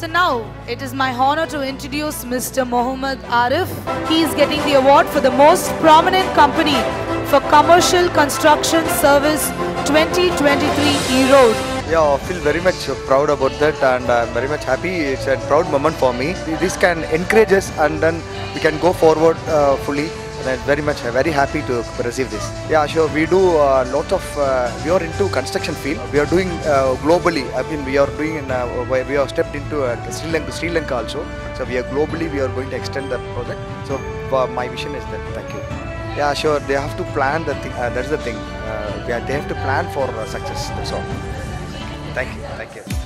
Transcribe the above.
So now, it is my honor to introduce Mr. Muhammad Arif. He is getting the award for the most prominent company for commercial construction service 2023 E-Road. Yeah, I feel very much proud about that and I'm very much happy. It's a proud moment for me. This can encourage us and then we can go forward fully. And I'm very happy to receive this. Yeah, sure. We do a lot of. We are into construction field. We are doing globally. I mean, we are doing. We are stepped into Sri Lanka also. So we are globally. We are going to extend the project. So my vision is that. Thank you. Yeah, sure. They have to plan the thing. That's the thing. They have to plan for success. That's all. Thank you. Thank you.